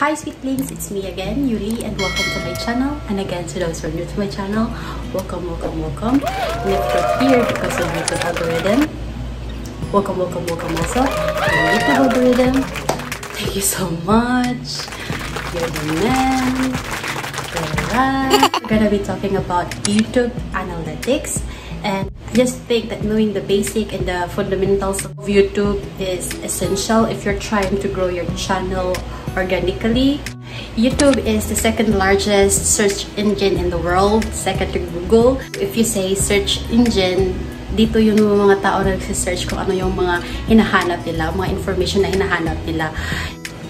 Hi sweetlings, it's me again, Eulie, and welcome to my channel. And again, to those who are new to my channel, welcome. If you're here because of YouTube algorithm, welcome also. And YouTube algorithm, thank you so much. You're the man. Alright, we're gonna be talking about YouTube analytics. And I just think that knowing the basic and the fundamentals of YouTube is essential if you're trying to grow your channel organically. YouTube is the second largest search engine in the world, second to Google. If you say search engine, dito yung mga tao na nagsesearch kung ano yung mga hinahanap nila, mga information na hinahanap nila.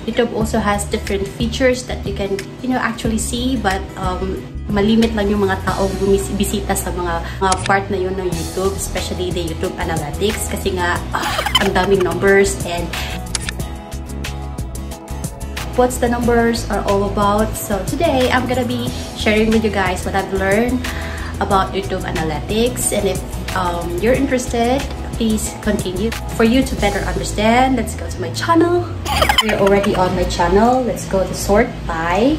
YouTube also has different features that you can, actually see, but malimit lang yung mga taong bumisita sa mga part na yun ng YouTube, especially the YouTube analytics, kasi nga ang daming numbers. And what the numbers are all about. So today, I'm gonna be sharing with you guys what I've learned about YouTube analytics. And if you're interested, please continue. For you to better understand, let's go to my channel. We're already on my channel. Let's go to sort by,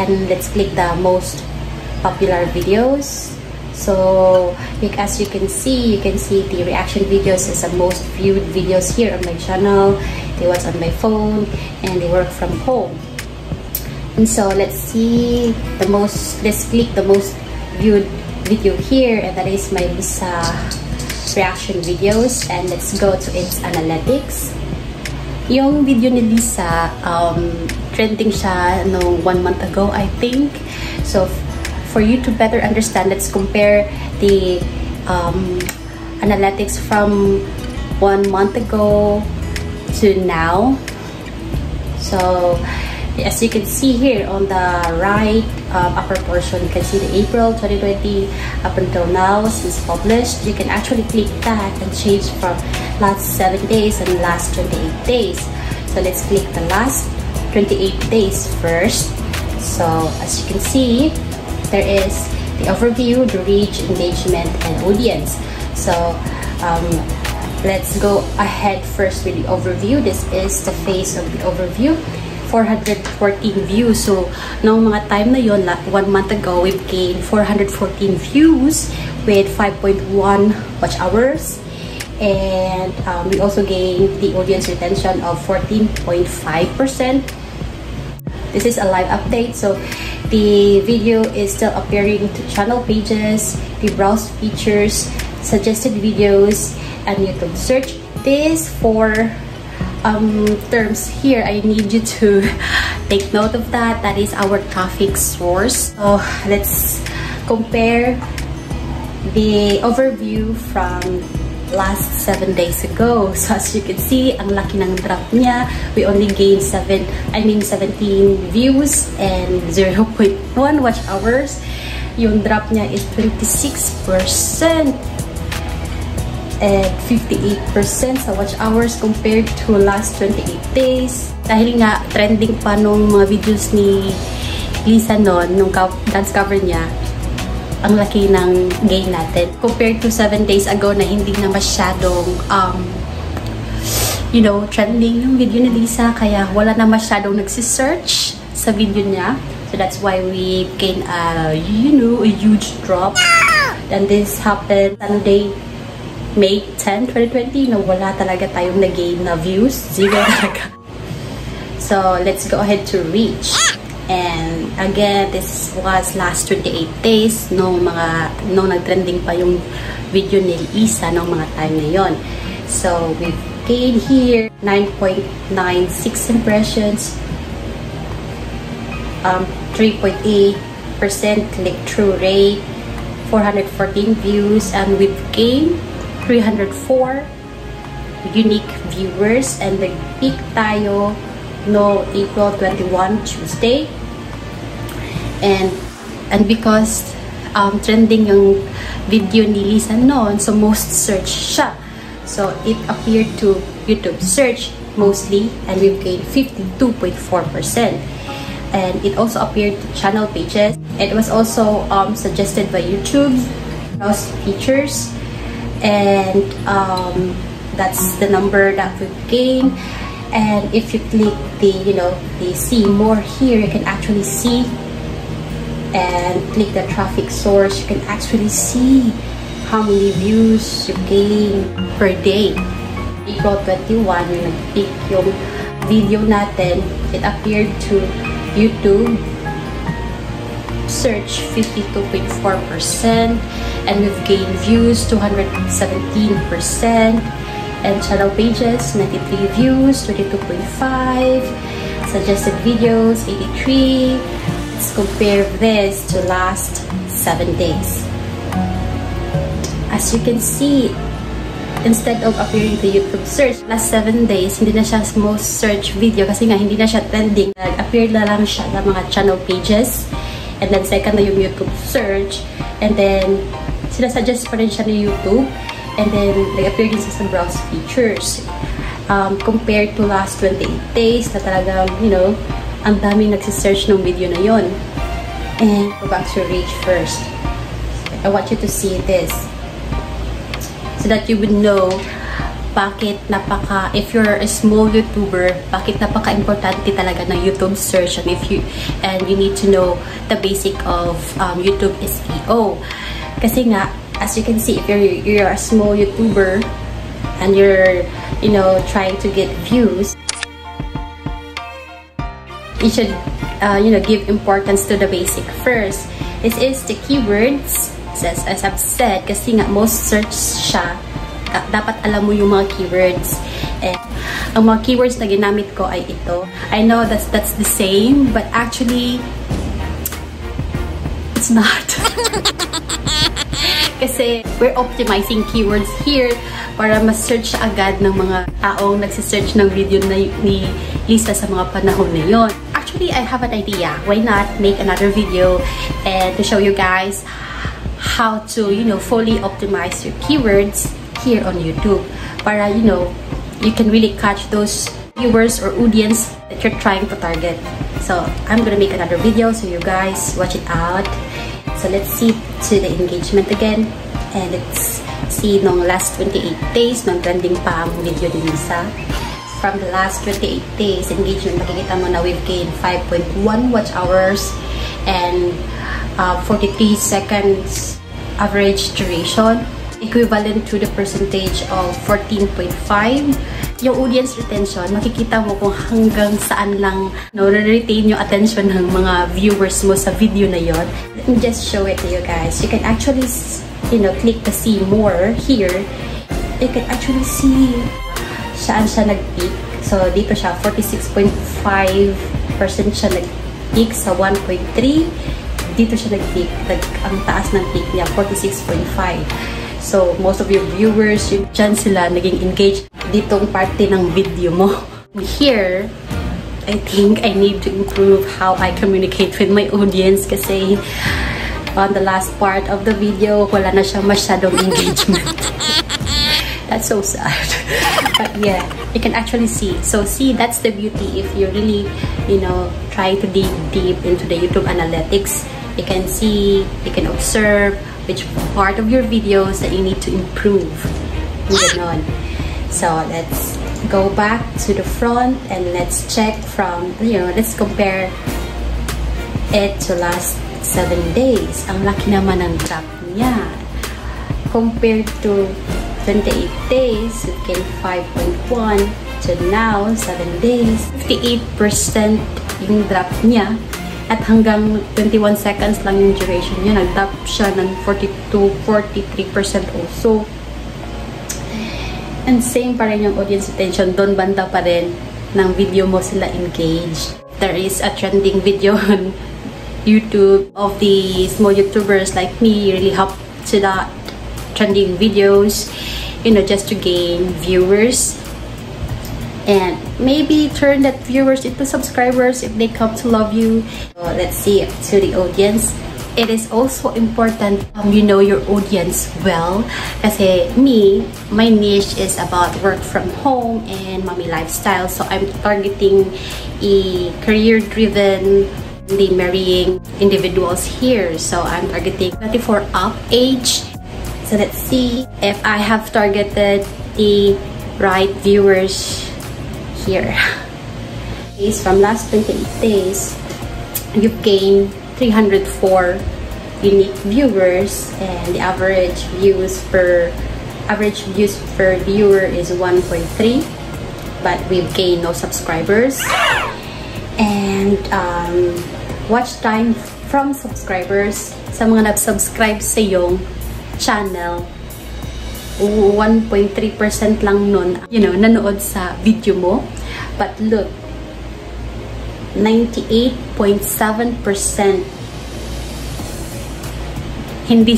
and let's click the most popular videos. So as you can see the reaction videos is the most viewed videos here on my channel. They watch on my phone and they work from home. And so let's see the most, let's click the most viewed video here, and that is my Lisa reaction videos. And let's go to its analytics. Yung video ni Lisa, trending siya no 1 month ago, I think. So for you to better understand, let's compare the analytics from 1 month ago to now. So as you can see here on the right upper portion, you can see the April 2020 up until now since published. You can actually click that and change from last 7 days and last 28 days. So let's click the last 28 days first. So as you can see, there is the overview, the reach, engagement, and audience. So let's go ahead first with the overview. This is the face of the overview. 414 views. So noong mga time na yon, like 1 month ago, we've gained 414 views with 5.1 watch hours. And we also gained the audience retention of 14.5%. This is a live update. So the video is still appearing to channel pages, the browse features, suggested videos, and YouTube search. These four terms here, I need you to take note of that. That is our traffic source. So let's compare the overview from last 7 days ago. So as you can see, ang laki ng drop niya. We only gained 17 views and 0.1 watch hours. Yung drop niya is 26% and 58% sa watch hours compared to last 28 days. Dahil nga trending pa nung mga videos ni Lisa noon, nung dance cover niya, ang laki ng gain natin compared to 7 days ago na hindi na masyadong trending yung video ni Lisa, kaya wala na masyadong nagsisearch sa video niya. So that's why we gained a huge drop. And this happened Sunday, May 10, 2020, na wala talaga tayong nag-gain na views. Zero talaga. So let's go ahead to reach. And again, this was last 28 days nung nag-trending pa yung video ni Lisa nung mga time na yon. So we've gained here 9.96 impressions, 3.8% click-through rate, 414 views, and we've gained 304 unique viewers. And the peak tayo no April 21 Tuesday. And because trending yung video ni Lisa noon, so most search siya. So it appeared to YouTube search mostly, and we've gained 52.4%. And it also appeared to channel pages. It was also suggested by YouTube, browse features, and that's the number that we've gained. And if you click the, you know, the see more here, you can actually see, and click the traffic source, you can actually see how many views you gain per day. Ikaw 21, yung nag-click yung video natin, it appeared to YouTube search 52.4%, and we've gained views 217%, and channel pages 93 views 22.5, suggested videos 83. Let's compare this to last 7 days. As you can see, instead of appearing to YouTube search, last 7 days, hindi na siya most search video kasi nga hindi na siya trending. Nag-appear na lang siya ng mga channel pages, and then second na yung YouTube search, and then sinasuggest pa rin siya ni YouTube, and then nag-appear din sa browse features. Compared to last 28 days na talagang, you know, ang daming nagsisearch ng video na yon. And go back to reach first. I want you to see this, so that you would know bakit napaka, if you're a small YouTuber, bakit napaka-importante talaga ng YouTube search, and you need to know the basic of YouTube SEO. Kasi nga, as you can see, if you're a small YouTuber and you're, you know, trying to get views, you should, you know, give importance to the basic first. This is the keywords. As I've said, kasi nga most search siya, dapat alam mo yung mga keywords. And ang mga keywords na ginamit ko ay ito. I know that's the same, but actually, it's not. Kasi we're optimizing keywords here para ma-search agad ng mga taong nagsisearch ng video na ni Lisa sa mga panahon na yon. Actually, I have an idea. Why not make another video and to show you guys how to, you know, fully optimize your keywords here on YouTube, para, you know, you can really catch those viewers or audience that you're trying to target. So I'm gonna make another video, so you guys watch it out. So let's see to the engagement again, and let's see nung last 28 days nung trending pa ang video ni Lisa. From the last 28 days engagement, makikita mo na we've gained 5.1 watch hours and 43 seconds average duration, equivalent to the percentage of 14.5. Yung audience retention, makikita mo kung hanggang saan lang na-retain yung attention ng mga viewers mo sa video na yon. Let me just show it to you guys. You can actually, you know, click the see more here. You can actually see saan siya nag-peak. So dito siya, 46.5% siya nag-peak sa 1.3. Dito siya nag-peak, ang taas ng peak niya, 46.5. So, most of your viewers, yung dyan sila naging engaged ditong parte ng video mo. Here, I think I need to improve how I communicate with my audience kasi on the last part of the video, wala na siyang masyadong engagement. That's so sad. But yeah, you can actually see. So see, that's the beauty if you really, you know, try to dig deep into the YouTube analytics. You can see, you can observe which part of your videos that you need to improve. Ganon. So let's go back to the front and let's check from, you know, let's compare it to last 7 days. Ang laki naman ng drop niya. Compared to 28 days, it came 5.1 to now, 7 days. 58% yung drop niya. At hanggang 21 seconds lang yung duration niya. Nag-drop siya ng 42-43% also. And same pa rin yung audience attention. Doon banda pa rin ng video mo sila engaged. There is a trending video on YouTube of the small YouTubers like me. Really helped to that trending videos, you know, just to gain viewers. And maybe turn that viewers into subscribers if they come to love you. So let's see to the audience. It is also important you know your audience well. Kasi me, my niche is about work from home and mommy lifestyle. So I'm targeting a career-driven, the marrying individuals here. So I'm targeting 34 up age. So let's see if I have targeted the right viewers. here. From last 28 days, you gained 304 unique viewers, and the average views per viewer is 1.3, but we've gained no subscribers. And watch time from subscribers, sa mga nag-subscribe sa yung channel, 1.3% lang nun, you know, nanood sa video mo. But look, 98.7% hindi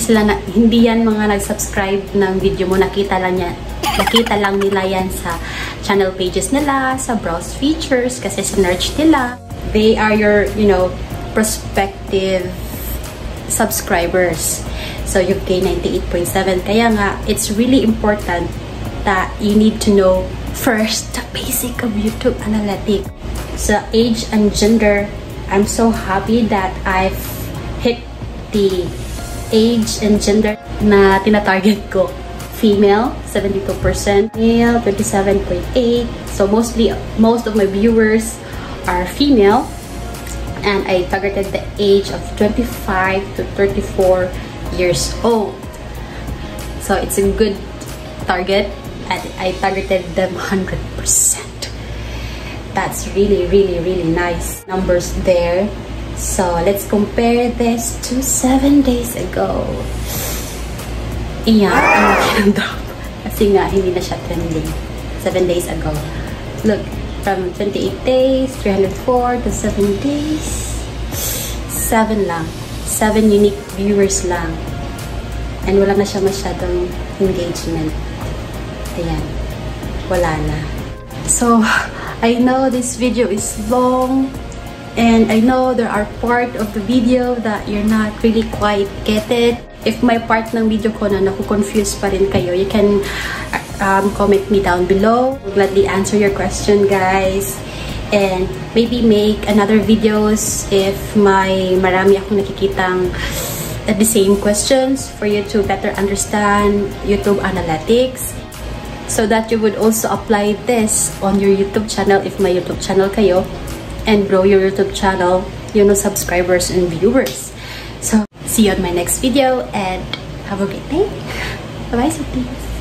yan mga nag-subscribe ng video mo, nakita lang nila yan sa channel pages nila, sa browse features, kasi sinerch nila. They are your, you know, prospective subscribers. So you've gained 98.7. Kaya nga, it's really important that you need to know first the basic of YouTube analytics. So age and gender, I'm so happy that I've hit the age and gender na tina-target ko. Female, 72%. Male, 27.8%. So most of my viewers are female. And I targeted the age of 25 to 34 years old. So it's a good target. And I targeted them 100%. That's really, really, really nice numbers there. So let's compare this to 7 days ago. Iyan, ang laki ng drop. Kasi nga, hindi na siya trending. 7 days ago. Look, from 28 days, 304 to 7 days. 7 lang. 7 unique viewers lang. And wala na siya masyadong engagement. Ayan. Wala na. So, I know this video is long. And I know there are part of the video that you're not really quite get it. If my part ng video ko na naku-confuse pa rin kayo, you can comment me down below. I'll gladly answer your question, guys. And maybe make another videos if may marami akong nakikitang the same questions for you to better understand YouTube analytics. So that you would also apply this on your YouTube channel if may YouTube channel kayo. And grow your YouTube channel, you know, subscribers and viewers. So, see you on my next video and have a great day. Bye-bye, sweeties.